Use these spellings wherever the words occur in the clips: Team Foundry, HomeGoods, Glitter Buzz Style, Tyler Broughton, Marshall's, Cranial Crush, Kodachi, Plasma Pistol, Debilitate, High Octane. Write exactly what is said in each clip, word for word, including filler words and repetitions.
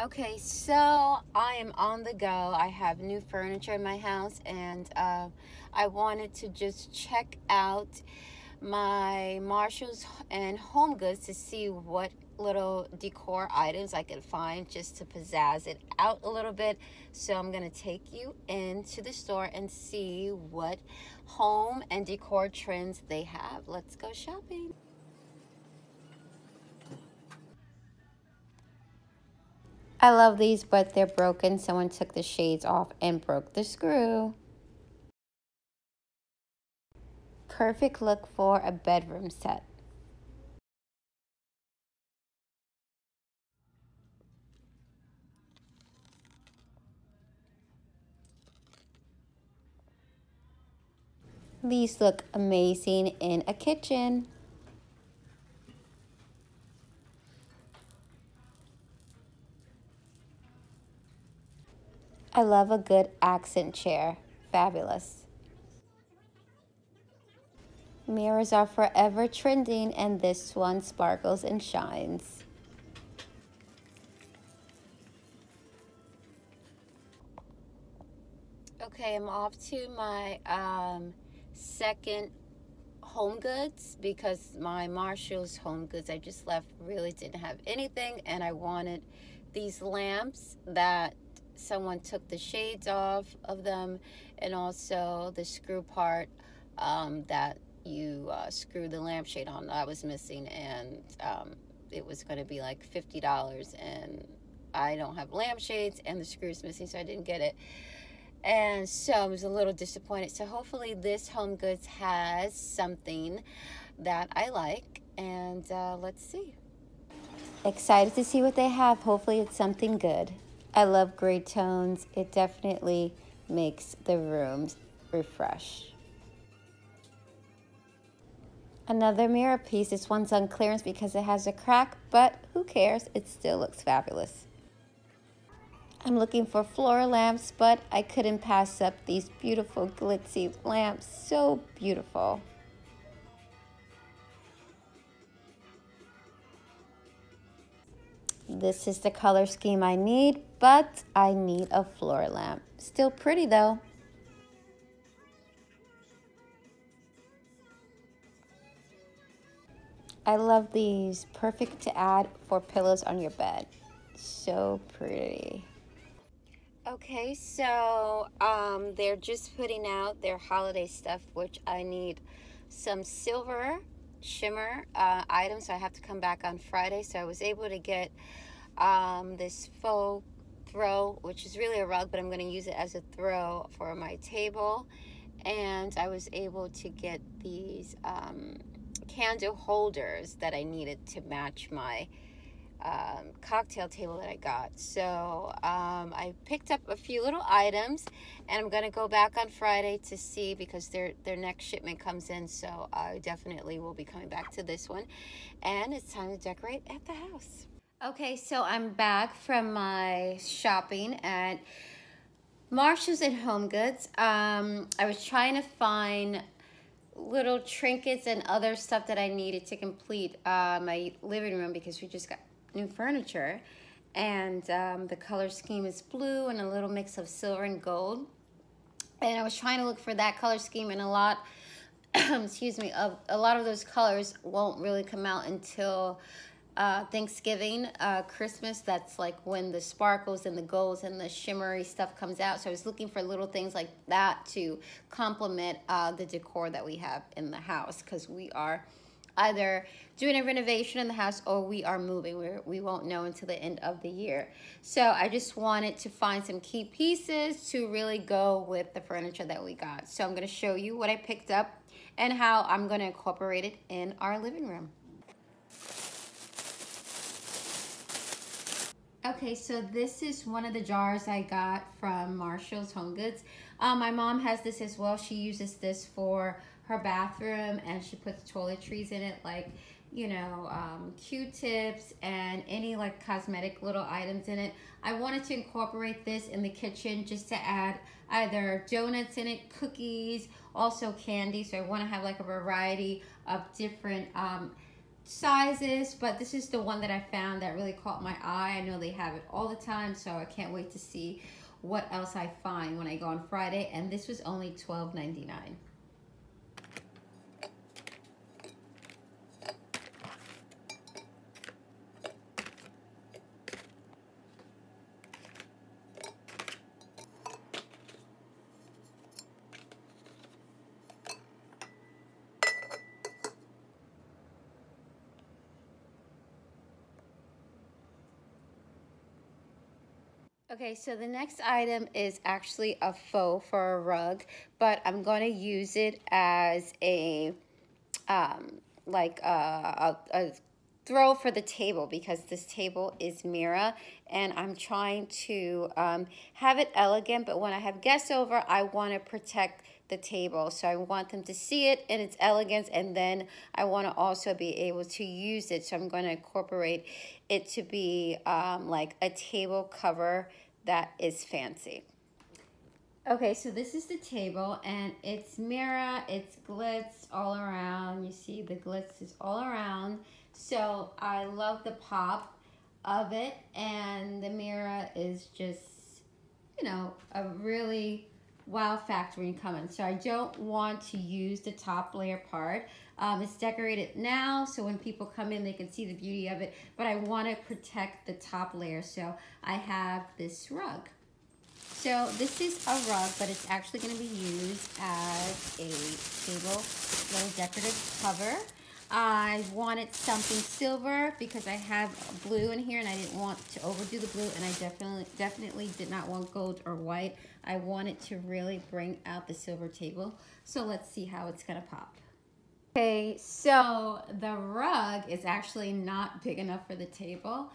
Okay, so I am on the go. I have new furniture in my house, and uh, I wanted to just check out my Marshall's and HomeGoods to see what little decor items I could find just to pizzazz it out a little bit. So I'm going to take you into the store and see what home and decor trends they have. Let's go shopping. I love these, but they're broken. Someone took the shades off and broke the screw. Perfect look for a bedroom set. These look amazing in a kitchen. I love a good accent chair. Fabulous. Mirrors are forever trending, and this one sparkles and shines. Okay, I'm off to my um, second HomeGoods because my Marshall's HomeGoods I just left really didn't have anything, and I wanted these lamps that someone took the shades off of them, and also the screw part um, that you uh, screw the lampshade on that was missing, and um, it was going to be like fifty dollars, and I don't have lampshades and the screw is missing, so I didn't get it, and so I was a little disappointed. So hopefully this HomeGoods has something that I like, and uh, let's see. Excited to see what they have. Hopefully it's something good. I love gray tones. It definitely makes the rooms refresh. Another mirror piece. This one's on clearance because it has a crack, but who cares? It still looks fabulous. I'm looking for floor lamps, but I couldn't pass up these beautiful glitzy lamps. So beautiful. This is the color scheme I need, but I need a floor lamp. Still pretty though. I love these. Perfect to add for pillows on your bed. So pretty. Okay, so um, they're just putting out their holiday stuff, which I need some silver shimmer uh, items. So I have to come back on Friday, so I was able to get um, this faux throw, which is really a rug, but I'm going to use it as a throw for my table, and I was able to get these um, candle holders that I needed to match my um, cocktail table that I got. So um, I picked up a few little items, and I'm going to go back on Friday to see, because their their next shipment comes in, so I definitely will be coming back to this one, and it's time to decorate at the house. Okay, so I'm back from my shopping at Marshall's and HomeGoods. Um, I was trying to find little trinkets and other stuff that I needed to complete uh, my living room, because we just got new furniture, and um, the color scheme is blue and a little mix of silver and gold, and I was trying to look for that color scheme, and a lot excuse me of a lot of those colors won't really come out until uh, Thanksgiving, uh, Christmas. That's like when the sparkles and the golds and the shimmery stuff comes out, so I was looking for little things like that to complement uh, the decor that we have in the house, because we are either doing a renovation in the house or we are moving. We're, we won't know until the end of the year. So I just wanted to find some key pieces to really go with the furniture that we got. So I'm going to show you what I picked up and how I'm going to incorporate it in our living room. Okay, so this is one of the jars I got from Marshall's HomeGoods. Um, my mom has this as well. She uses this for her bathroom, and she puts toiletries in it, like, you know, um, Q-tips and any like cosmetic little items in it. I wanted to incorporate this in the kitchen just to add either donuts in it, cookies, also candy. So I want to have like a variety of different um, sizes, but this is the one that I found that really caught my eye. I know they have it all the time, so I can't wait to see what else I find when I go on Friday, and this was only twelve ninety-nine. Okay, so the next item is actually a faux for a rug, but I'm going to use it as a, um, like a, a, a throw for the table, because this table is Mira, and I'm trying to um, have it elegant, but when I have guests over, I want to protect the table. So I want them to see it in its elegance, and then I want to also be able to use it. So I'm going to incorporate it to be um, like a table cover that is fancy. Okay, so this is the table, and it's Mira, it's glitz all around. You see the glitz is all around. So I love the pop of it, and the Mira is just, you know, a really wow factor when you come in. So I don't want to use the top layer part. Um, it's decorated now, so when people come in, they can see the beauty of it, but I want to protect the top layer. So I have this rug. So this is a rug, but it's actually going to be used as a table, little decorative cover. I wanted something silver because I have blue in here and I didn't want to overdo the blue, and I definitely definitely did not want gold or white. I wanted to really bring out the silver table. So let's see how it's gonna pop. Okay, so the rug is actually not big enough for the table.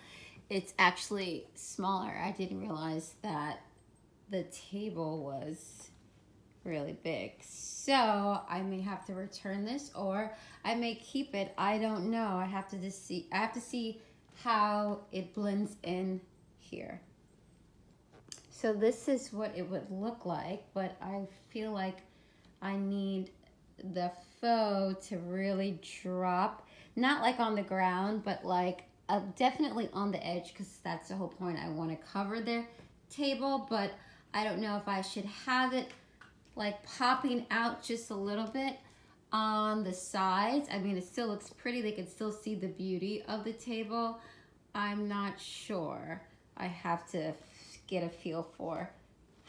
It's actually smaller. I didn't realize that the table was really big, so I may have to return this, or I may keep it. I don't know. I have to just see. I have to see how it blends in here. So this is what it would look like, but I feel like I need the faux to really drop, not like on the ground, but like uh, definitely on the edge, because that's the whole point. I want to cover the table, but I don't know if I should have it like popping out just a little bit on the sides. I mean, it still looks pretty. They can still see the beauty of the table. I'm not sure. I have to get a feel for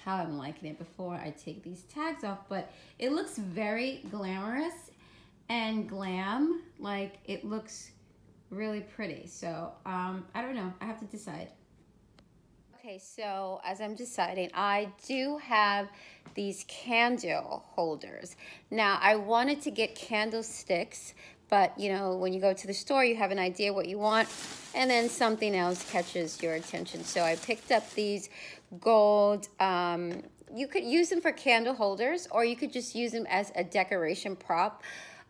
how I'm liking it before I take these tags off, but it looks very glamorous and glam. Like, it looks really pretty. So um, I don't know, I have to decide. Okay, so as I'm deciding, I do have these candle holders. Now, I wanted to get candlesticks, but you know, when you go to the store, you have an idea what you want, and then something else catches your attention. So I picked up these gold, um, you could use them for candle holders, or you could just use them as a decoration prop,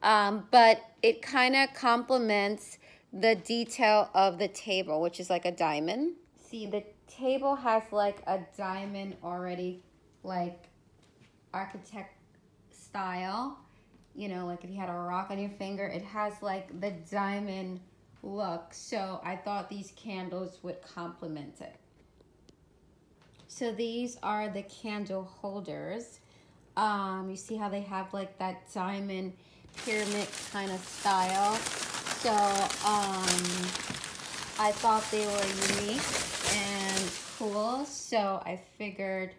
um, but it kind of complements the detail of the table, which is like a diamond. See, the table has like a diamond already, like architect style, you know, like if you had a rock on your finger, it has like the diamond look. So I thought these candles would complement it. So these are the candle holders. Um, you see how they have like that diamond pyramid kind of style. So um, I thought they were unique and cool, so I figured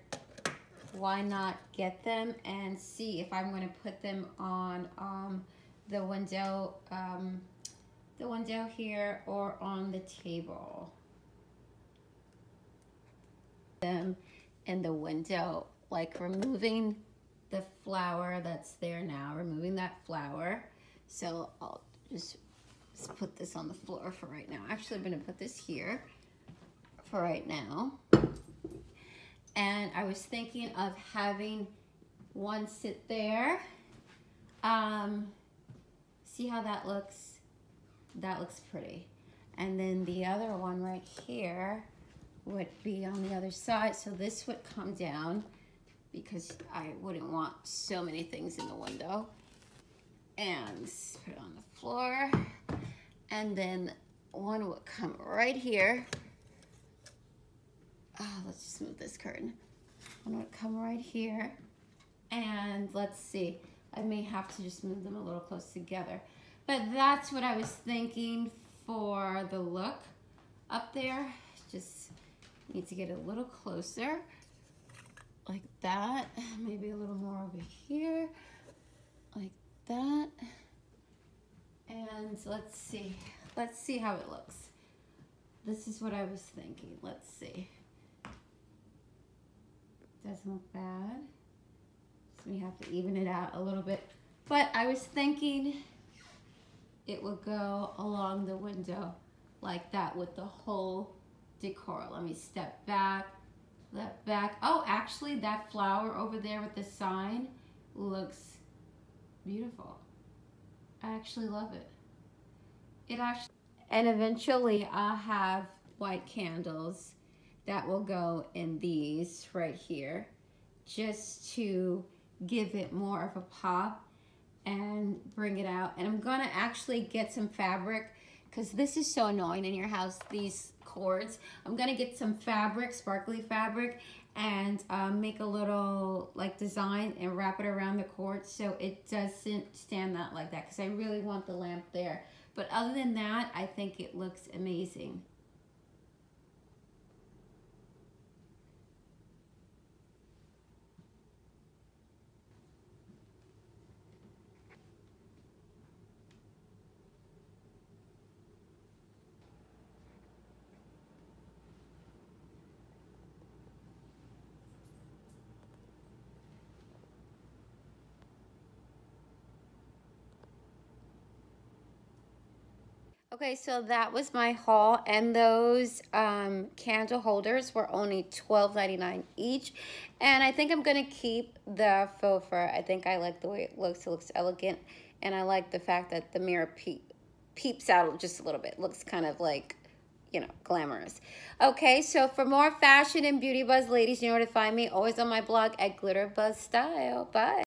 why not get them and see if I'm going to put them on um, the window um, the window here or on the table. Them in the window, like removing the flower that's there now, removing that flower. So I'll just, just put this on the floor for right now. Actually, I'm going to put this here for right now. And I was thinking of having one sit there. Um, see how that looks? That looks pretty. And then the other one right here would be on the other side. So this would come down because I wouldn't want so many things in the window. And put it on the floor. and then one will come right here. Oh, let's just move this curtain. One will come right here, and let's see. I may have to just move them a little close together. But that's what I was thinking for the look up there. Just need to get a little closer, like that. Maybe a little more over here, like that. And let's see. Let's see how it looks. This is what I was thinking. Let's see. Doesn't look bad. So we have to even it out a little bit. But I was thinking it will go along the window like that with the whole decor. Let me step back, step back. Oh, actually that flower over there with the sign looks beautiful. I actually love it. It actually, and eventually I'll have white candles that will go in these right here, just to give it more of a pop and bring it out. And I'm gonna actually get some fabric, because this is so annoying in your house, these cords. I'm gonna get some fabric, sparkly fabric, and um, make a little like design and wrap it around the cord so it doesn't stand out like that, because I really want the lamp there. But other than that, I think it looks amazing. Okay, so that was my haul, and those um, candle holders were only twelve ninety-nine each, and I think I'm going to keep the faux fur. I think I like the way it looks. It looks elegant, and I like the fact that the mirror peep, peeps out just a little bit. It looks kind of like, you know, glamorous. Okay, so for more fashion and beauty buzz, ladies, you know where to find me. Always on my blog at Glitter Buzz Style. Bye.